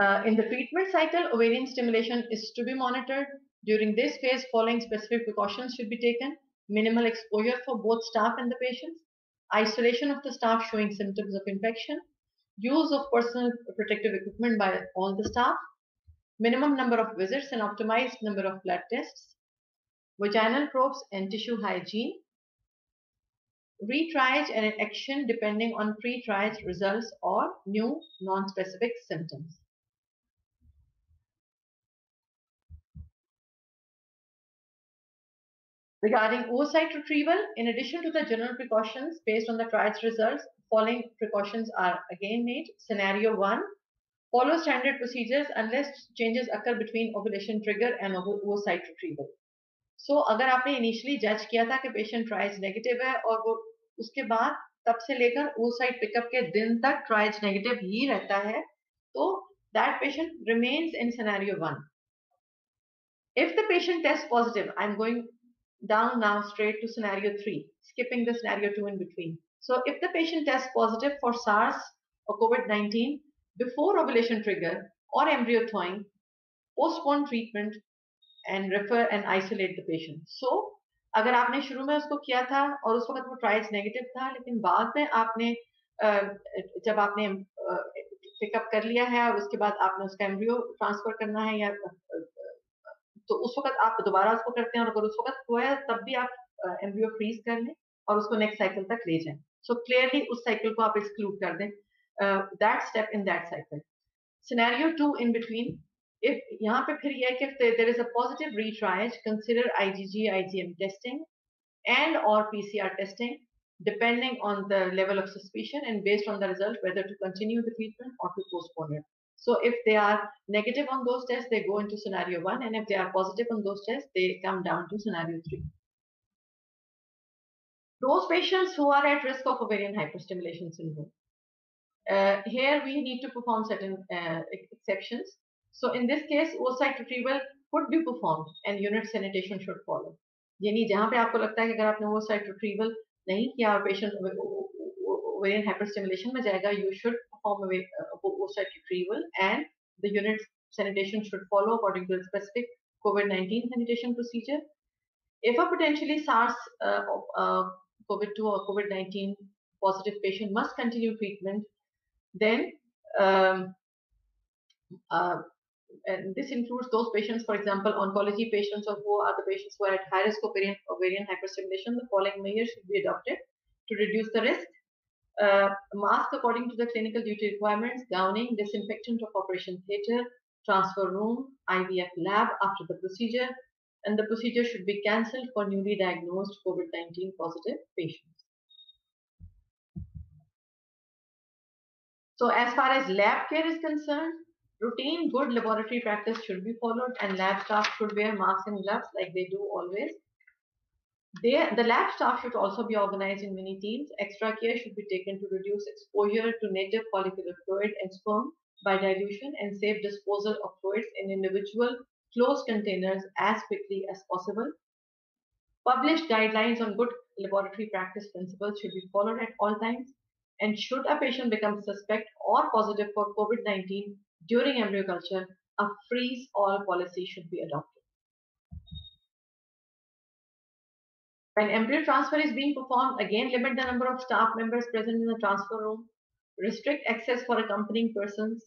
Uh, in the treatment cycle, ovarian stimulation is to be monitored. During this phase, following specific precautions should be taken: minimal exposure for both staff and the patients, isolation of the staff showing symptoms of infection, use of personal protective equipment by all the staff, minimum number of visits and optimized number of blood tests, vaginal probes and tissue hygiene, retriage and action depending on pre-triage results or new non-specific symptoms. Regarding oocyte retrieval, in addition to the general precautions based on the trial's results, following precautions are again made. Scenario one, follow standard procedures unless changes occur between ovulation trigger and oocyte retrieval. So, अगर आपने initially judge किया था कि patient triage negative है और वो उसके बाद तब से लेकर oocyte pickup के दिन तक triage negative ही रहता है, तो that patient remains in scenario one. If the patient tests positive, I'm going down now straight to scenario three, skipping the scenario two in between. So if the patient tests positive for SARS or COVID nineteen before ovulation trigger or embryo thawing, postpone treatment and refer and isolate the patient. So agar aapne shuru mein usko kiya tha aur us waqt wo trials negative tha, lekin baad mein aapne jab aapne pick up kar liya hai aur uske baad aapne uska embryo transfer karna hai ya, तो उस वक्त आप दोबारा उसको करते हैं, और अगर उस वक्त हुआ है तब भी आप एम्ब्रियो फ्रीज कर लें और उसको नेक्स्ट साइकिल तक ले जाएं. सो क्लियरली उस साइकिल को आप एक्सक्लूड कर दें, that step in that cycle. Scenario two in between, if यहाँ पे फिर ये है कि there is a positive retriage, consider IgG IgM testing and और PCR testing depending on the level of suspicion and based on the result whether to continue the treatment और to postpone it. So if they are negative on those tests, they go into scenario one, and if they are positive on those tests, they come down to scenario three. Those patients who are at risk of ovarian hyperstimulation syndrome, uh, here we need to perform certain uh, exceptions. So in this case, oocyte retrieval could be performed, and unit sanitation should follow. यानी जहाँ पे आपको लगता है कि अगर आपने oocyte retrieval नहीं किया और patient ovarian hyperstimulation में जाएगा, you should perform a oocyte retrieval and the unit sanitation should follow according to the specific COVID nineteen sanitation procedure. If a potentially SARS uh, uh, COVID two or COVID nineteen positive patient must continue treatment, then um, uh, and this includes those patients, for example, oncology patients, or who are the patients who are at high risk of ovarian, ovarian hyperstimulation, the following measures should be adopted to reduce the risk. Uh, mask according to the clinical duty requirements, gowning, disinfectant of operation theatre, transfer room, I V F lab after the procedure, and the procedure should be cancelled for newly diagnosed COVID nineteen positive patients. So as far as lab care is concerned, routine good laboratory practice should be followed, and lab staff should wear masks and gloves like they do always. They, the lab staff should also be organized in many teams. Extra care should be taken to reduce exposure to native follicular fluid and sperm by dilution, and safe disposal of fluids in individual closed containers as quickly as possible. Published guidelines on good laboratory practice principles should be followed at all times. And should a patient become suspect or positive for COVID nineteen during embryo culture, a freeze-all policy should be adopted. When embryo transfer is being performed, again limit the number of staff members present in the transfer room, restrict access for accompanying persons,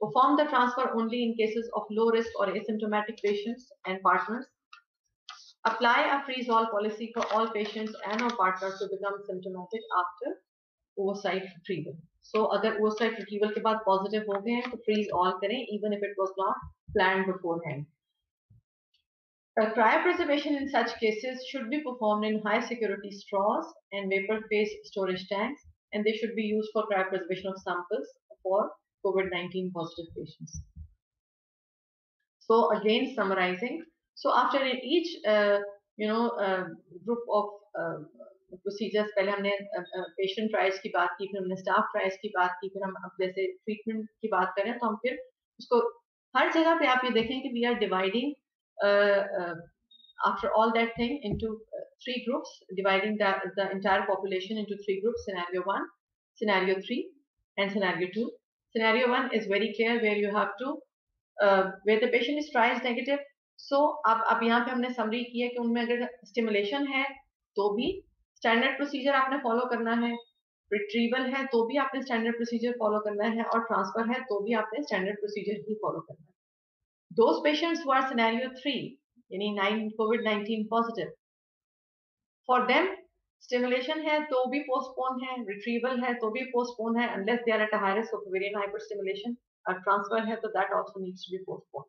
perform the transfer only in cases of low risk or asymptomatic patients and partners, apply a freeze-all policy for all patients and or partners who become symptomatic after oocyte retrieval. So, agar oocyte retrieval ke baad positive ho gaye hain, to freeze-all karein, even if it was not planned beforehand. Uh, cryopreservation in such cases should be performed in high security straws and vapor phase storage tanks, and they should be used for cryopreservation of samples for COVID nineteen positive patients. So again, summarizing. So after each, uh, you know, uh, group of uh, procedures, पहले हमने patient trials की बात की, फिर हमने staff trials की बात की, फिर हम अब जैसे ट्रीटमेंट की बात करें तो हम फिर उसको हर जगह पे आप ये देखें कि we are dividing after all that thing into three groups, dividing the entire population into three groups, scenario one, scenario three and scenario two. Scenario one is very clear, where you have to uh, where the patient is trials negative. So ab ab yahan pe humne summary ki hai ki unme agar stimulation hai to bhi standard procedure aapne follow karna hai, retrieval hai to bhi aapne standard procedure follow karna hai, aur transfer hai to bhi aapne standard procedure hi follow karna hai. Those patients who are scenario three, yani covid nineteen positive, for them stimulation है तो भी postpone है, retrieval है तो भी postpone है, unless they are at a high risk of ovarian hyperstimulation, or transfer है तो that also needs to be postponed.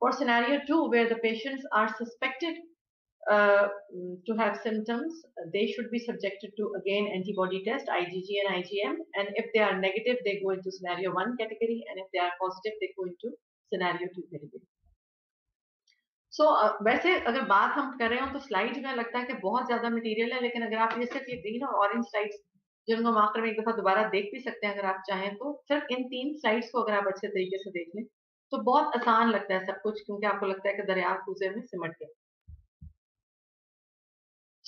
For scenario two, where the patients are suspected uh, to have symptoms, they should be subjected to again antibody test, I g G and I g M, and if they are negative, they go into scenario one category, and if they are positive, they go into scenario two category. So, uh, वैसे अगर बात हम कर रहे हो तो slides में लगता है कि बहुत ज्यादा मटेरियल है, लेकिन अगर आप ये सिर्फ ये ग्रीन और ऑरेंज स्लाइड्स जिनको हम आफ्टर में एक दफा दोबारा देख भी सकते हैं अगर आप चाहें, तो सिर्फ इन तीन स्लाइड्स को अगर आप अच्छे तरीके से देख लें तो बहुत आसान लगता है सब कुछ, क्योंकि आपको लगता है कि दरिया कूजे में सिमट गया.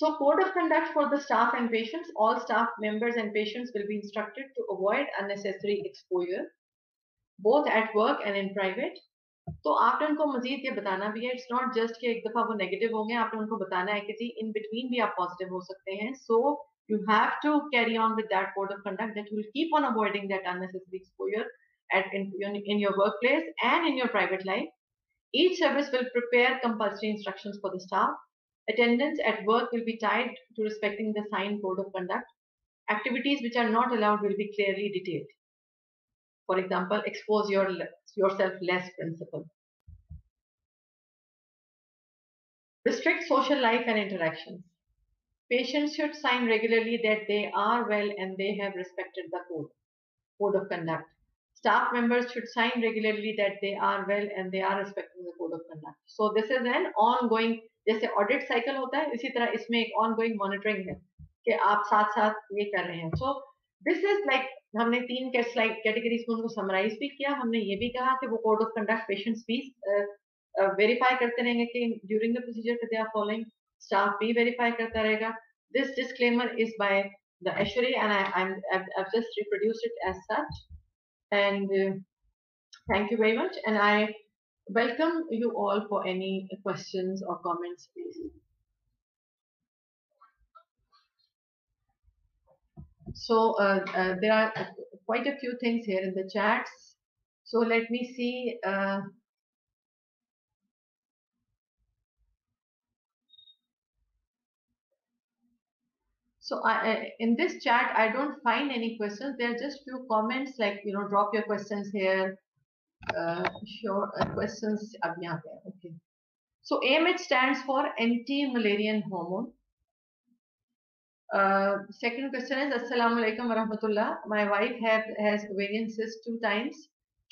So code of conduct for the staff and patients, all staff members and patients will be instructed to avoid unnecessary exposure both at work and in private. तो आपने उनको मजीद ये बताना भी है, इट्स नॉट जस्ट कि एक दफा वो नेगेटिव होंगे, आपने उनको बताना है कि जी इन बिटवीन भी आप पॉजिटिव हो सकते हैं. So you have to carry on with that code of conduct that you will keep on avoiding that unnecessary exposure at in your workplace and in your private life. Each service will prepare compulsory instructions for the staff. Attendance at work will be tied to respecting the signed code of conduct. Activities which are not allowed will be clearly detailed. For example, expose your yourself less principle. Restrict social life and interactions. Patients should sign regularly that they are well and they have respected the code code of conduct. Staff members should sign regularly that they are well and they are respecting the code of conduct. So this is an ongoing, जैसे audit cycle होता है इसी तरह इसमें एक ongoing monitoring है कि आप साथ साथ ये कर रहे हैं. So this is like, हमने तीन स्लाइड कैटेगरीज को उनको समराइज भी किया, हमने ये भी कहा कि वो कोड ऑफ कंडक्ट पेशेंट्स भी वेरीफाई करते रहेंगे कि during the procedure they are following, staff भी वेरीफाई करता रहेगा. This disclaimer is by the ESHRE and I I have just reproduced it as such, and thank you very much and I welcome you all for any questions और comments please. So uh, uh, there are quite a few things here in the chats. So let me see. Uh, so I, uh, in this chat, I don't find any questions. There are just few comments like, you know, drop your questions here. Uh, sure, uh, questions. Okay. So A M H stands for Anti-Mullerian Hormone. Uh, second question is, Assalamu alaikum wa rahmatullah. My wife have, has ovarian cysts two times.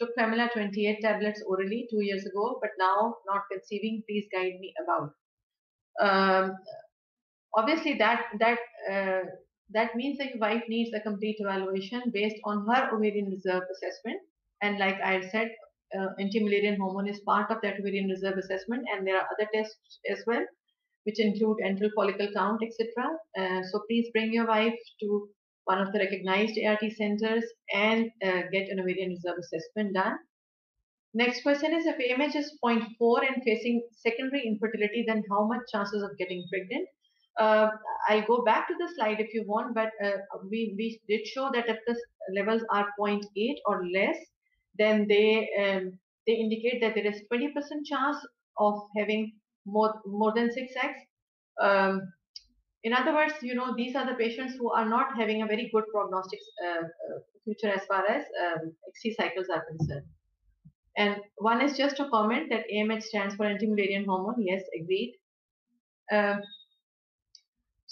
Took Pamela twenty-eight tablets orally two years ago, but now not conceiving. Please guide me about. Um, obviously, that that uh, that means that your wife needs a complete evaluation based on her ovarian reserve assessment. And like I said, uh, anti-mullerian hormone is part of that ovarian reserve assessment, and there are other tests as well, which include antral follicle count, et cetera. Uh, so please bring your wife to one of the recognized A R T centers and uh, get an ovarian reserve assessment done. Next question is, if A M H is zero point four and facing secondary infertility, then how much chances of getting pregnant? Uh, I'll go back to the slide if you want, but uh, we, we did show that if the levels are zero point eight or less, then they, um, they indicate that there is twenty percent chance of having More, more than six x. Um, in other words, you know, these are the patients who are not having a very good prognostic uh, future as far as um, X C cycles are concerned. And one is just a comment that A M H stands for anti-mullerian hormone. Yes, agreed. Um,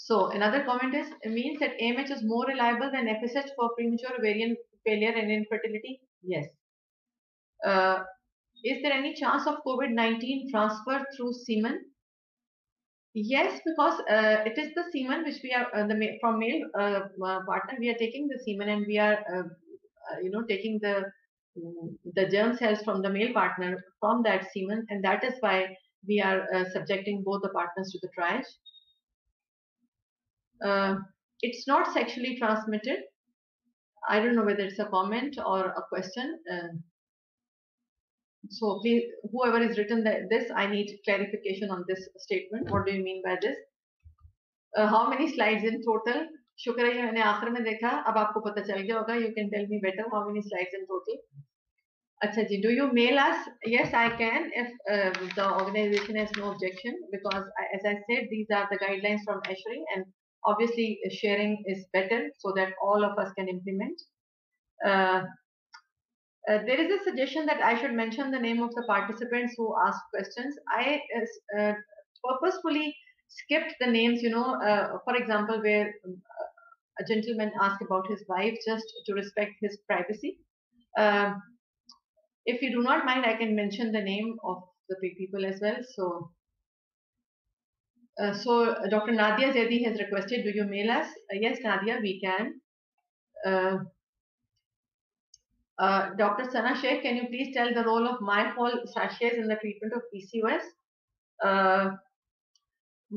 so another comment is, it means that A M H is more reliable than F S H for premature ovarian failure and infertility. Yes. Uh, Is there any chance of covid nineteen transfer through semen? Yes, because uh, it is the semen which we are uh, the ma from male uh, partner. We are taking the semen and we are uh, uh, you know taking the the germ cells from the male partner from that semen, and that is why we are uh, subjecting both the partners to the triage. Uh, it's not sexually transmitted. I don't know whether it's a comment or a question. Uh, so please, whoever has written this, I need clarification on this statement. What do you mean by this? Uh, how many slides in total? Shukar hai maine aakhir mein dekha, ab aapko pata chal gaya hoga. You can tell me better how many slides in total. Acha ji, do you mail us? Yes, I can if uh, the organization has no objection, because as I said, these are the guidelines from ESHRE, and obviously sharing is better so that all of us can implement. Uh, Uh, there is a suggestion that I should mention the name of the participants who asked questions. I uh, purposefully skipped the names, you know, uh, for example, where a gentleman asked about his wife, just to respect his privacy. Uh, if you do not mind, I can mention the name of the people as well. So, uh, so Doctor Nadia Zaidi has requested, do you mail us? Uh, yes, Nadia, we can. Uh, Uh, Doctor Sana Sheikh, can you please tell the role of Myfol sachets in the treatment of P C O S? Uh,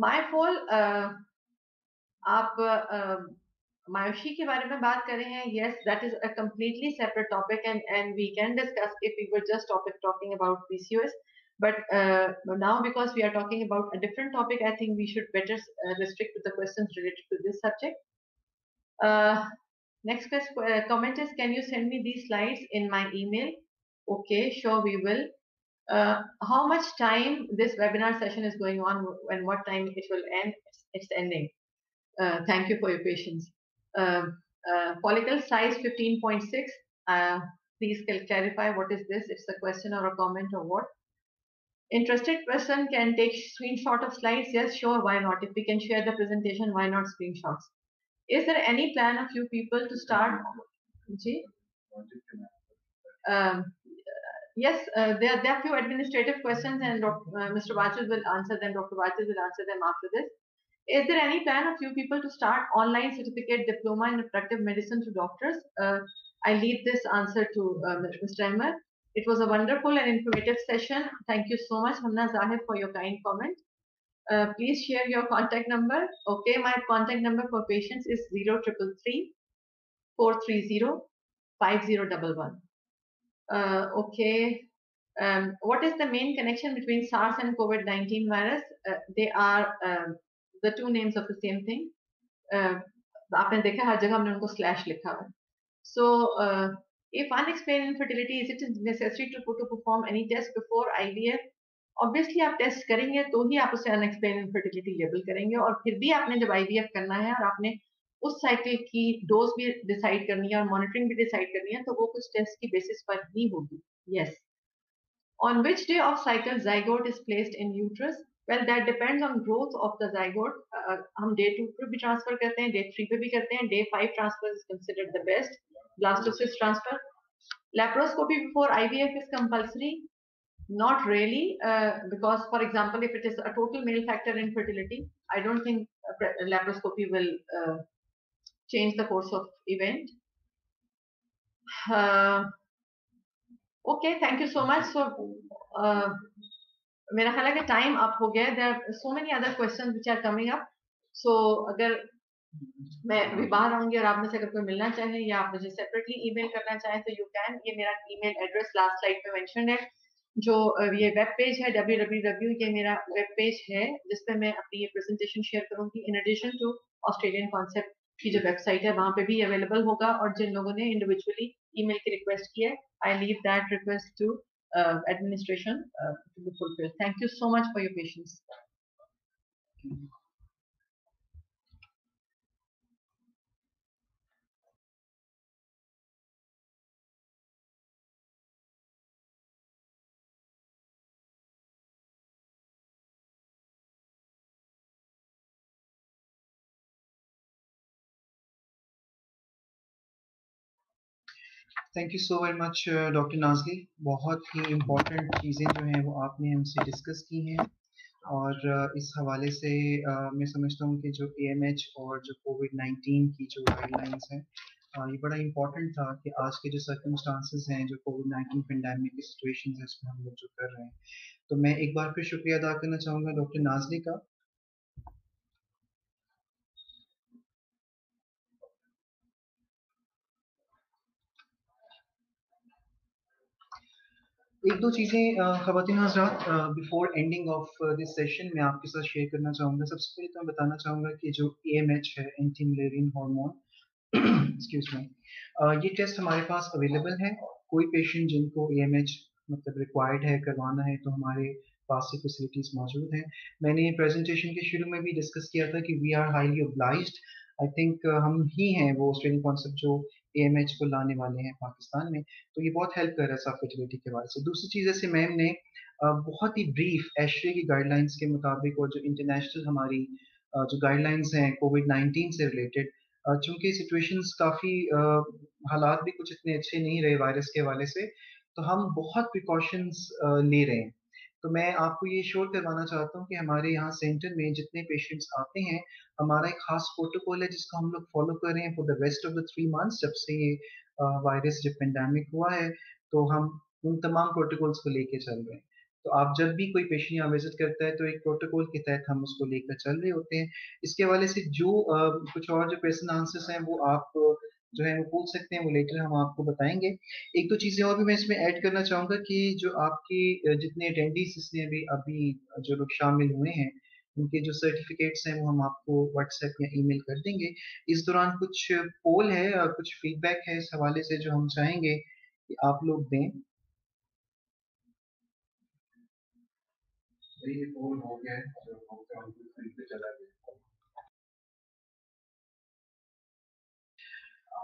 Myfol, uh, आप uh, मायोशी के बारे में बात कर रहे हैं? Yes, that is a completely separate topic, and and we can discuss if we were just topic talking about P C O S. But uh, now because we are talking about a different topic, I think we should better uh, restrict to the questions related to this subject. Uh, Next question, uh, comment is, can you send me these slides in my email? Okay, sure, we will. Uh, how much time this webinar session is going on and what time it will end? It's, it's ending. Uh, thank you for your patience. Uh, uh, follicle size fifteen point six. Uh, please clarify what is this? It's a question or a comment or what? Interested person can take screenshot of slides. Yes, sure, why not? If we can share the presentation, why not screenshots? Is there any plan of you people to start? Um, yes, uh, there, there are a few administrative questions, and uh, Mister Bajaj will answer them. Doctor Wajid will answer them after this. Is there any plan of you people to start online certificate diploma in reproductive medicine to doctors? Uh, I leave this answer to uh, Mister Emmer. It was a wonderful and informative session. Thank you so much, Hamna Zahir, for your kind comment. Uh, please share your contact number. Okay, my contact number for patients is zero triple three, four three zero, five zero one one. Uh, okay, um, what is the main connection between SARS and COVID nineteen virus? Uh, they are uh, the two names of the same thing. Uh, so, uh, if unexplained infertility, is it necessary to, to perform any test before I V F? Obviously, आप test करेंगे तो ही आप उसे unexplained infertility label करेंगे, और फिर भी आपने जब आईवीएफ करना है और आपने उस साइकिल की डोज भी डिसाइड करनी है और मॉनिटरिंग भी डिसाइड करनी है, तो वो कुछ टेस्ट की बेसिस पर ही होगी. Yes. On which day of cycle zygote is placed in uterus? Well, that depends on growth of the zygote. हम डे टू पे भी ट्रांसफर करते हैं, डे थ्री पे भी करते हैं. Day five transfer is considered the best. Blastocyst transfer. Laparoscopy before IVF is compulsory? Not really, uh, because, for example, if it is a total male factor infertility, I don't think laparoscopy will uh, change the course of event. Uh, okay, thank you so much. So, uh, मेरा ख्याल है कि time up हो गया. There are so many other questions which are coming up. So, अगर मैं भी बाहर आऊँगी और आप मुझसे अगर कोई मिलना चाहे या आप मुझे separately email करना चाहे, तो you can. ये मेरा email address last slide पे mentioned है. जो ये वेब पेज है डब्ल्यू डब्ल्यू डब्ल्यू, ये मेरा वेब पेज है जिस पे मैं अपनी ये प्रेजेंटेशन शेयर करूंगी. In addition to Australian concept की जो वेबसाइट है वहाँ पे भी अवेलेबल होगा, और जिन लोगों ने इंडिविजुअली ईमेल की रिक्वेस्ट की है, I leave that request to administration to be fulfil. Thank you so much for your patience. Thank you so very much doctor Nazli. बहुत ही इम्पॉर्टेंट चीज़ें जो हैं वो आपने हमसे डिस्कस की हैं, और इस हवाले से मैं समझता हूँ कि जो A M H और जो कोविड नाइनटीन की जो गाइडलाइंस हैं ये बड़ा इम्पॉर्टेंट था कि आज के जो सर्कमस्टांसेस हैं, जो कोविड नाइनटीन पेंडेमिक की सिचुएशंस हैं, इसमें हम लोग जो कर रहे हैं। तो मैं एक बार फिर शुक्रिया अदा करना चाहूँगा डॉक्टर नाजली का। एक दो चीज़ें ख़वातीन हज़रात before ending of this session मैं आपके साथ शेयर करना चाहूँगा। सबसे पहले तो मैं बताना चाहूँगा कि जो A M H है, anti Mullerian hormone, excuse me, ये टेस्ट हमारे पास अवेलेबल है। कोई पेशेंट जिनको A M H मतलब रिक्वायर्ड है, करवाना है, तो हमारे पास ये फैसिलिटीज़ मौजूद हैं। मैंने प्रेजेंटेशन के शुरू में भी डिस्कस किया था कि we are highly obliged, I think हम ही हैं वो ऑस्ट्रेलियन कॉन्सेप्ट जो A M H को लाने वाले हैं पाकिस्तान में, तो ये बहुत हेल्प कर रहा है साफ फर्टिलिटी के हवाले से। दूसरी चीज़, ऐसे मैम ने बहुत ही ब्रीफ एशरे की गाइडलाइंस के मुताबिक और जो इंटरनेशनल हमारी जो गाइडलाइंस हैं कोविड नाइनटीन से रिलेटेड, चूँकि सिचुएशंस काफ़ी, हालात भी कुछ इतने अच्छे नहीं रहे वायरस के हवाले से, तो हम बहुत प्रिकॉशंस ले रहे हैं। तो मैं आपको ये श्योर करवाना चाहता हूँ कि हमारे यहाँ सेंटर में जितने पेशेंट्स आते हैं, हमारा एक खास प्रोटोकॉल है जिसको हम लोग फॉलो कर रहे हैं for the rest of the three months जब से ये वायरस जब पेंडेमिक हुआ है, तो हम उन तमाम प्रोटोकॉल्स को लेके चल रहे हैं। तो आप जब भी कोई पेशेंट यहाँ विजिट करता है तो एक प्रोटोकॉल के तहत हम उसको लेकर चल रहे होते हैं। इसके हवाले से जो uh, कुछ और जो क्वेश्चन आंसर्स हैं वो आप जो है वो पूछ सकते हैं, वो लेटर हम आपको बताएंगे। एक तो चीज़ें और भी मैं इसमें ऐड करना चाहूँगा कि जो आपकी जितने अटेंडीज इसमें अभी अभी जो लोग शामिल हुए हैं उनके जो सर्टिफिकेट्स हैं वो हम आपको व्हाट्सएप या ईमेल कर देंगे। इस दौरान कुछ पोल है और कुछ फीडबैक है इस हवाले से जो हम चाहेंगे कि आप लोग दें। पोल हो गया है,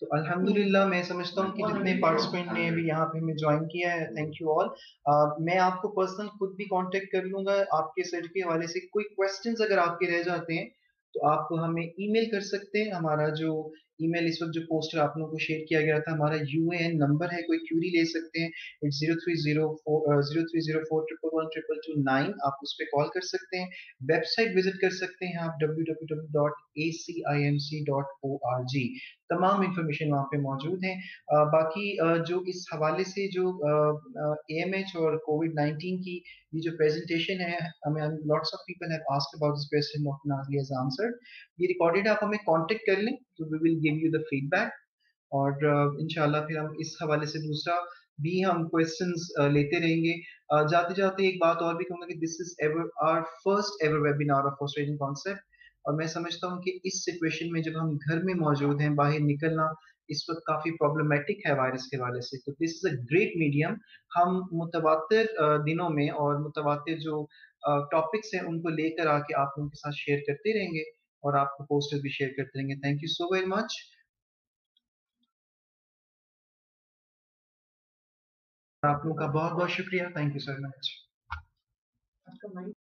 तो अल्हम्दुलिल्लाह मैं समझता हूँ कि जितने पार्टिसिपेंट ने भी यहाँ पे हमें ज्वाइन किया है, थैंक यू ऑल। मैं आपको पर्सनल खुद भी कांटेक्ट कर लूँगा आपके सेट के हवाले से। कोई क्वेश्चंस अगर आपके रह जाते हैं तो आप हमें ईमेल कर सकते हैं। हमारा जो ईमेल इस वक्त जो पोस्टर आप लोगों को शेयर किया गया था, हमारा यूएएन नंबर है, कोई क्यूरी ले सकते हैं, it's zero three zero four zero three zero four triple one triple two nine. आप उस पर कॉल कर सकते हैं। वेबसाइट विजिट कर सकते हैं आप W W W dot A C I M C dot O R G. तमाम इंफॉर्मेशन वहाँ पे मौजूद है। आ, बाकी आ, जो इस हवाले से जो A M H और कोविड नाइनटीन की ये जो प्रेजेंटेशन है, हमें lots of people have asked about this question, doctor Nazli has answered. ये रिकॉर्डेड, आप हमें कांटेक्ट कर लें तो we will give you the feedback और uh, इंशाल्लाह फिर हम इस हवाले से दूसरा भी हम क्वेश्चंस uh, लेते रहेंगे। uh, जाते जाते एक बात और भी कहूँगा कि this is ever our first ever webinar of Australian concept, और मैं समझता हूँ कि इस सिचुएशन में जब हम घर में मौजूद हैं, बाहर निकलना इस वक्त काफ़ी प्रॉब्लमेटिक है वायरस के हवाले से, तो this is a great medium. हम मुतवातिर दिनों में और मुतवातिर जो टॉपिक्स हैं उनको लेकर आके आप उनके साथ शेयर करते रहेंगे और आपको पोस्टर भी शेयर करते रहेंगे। Thank you so very much. आप लोगों का बहुत बहुत शुक्रिया, थैंक यू सो मच।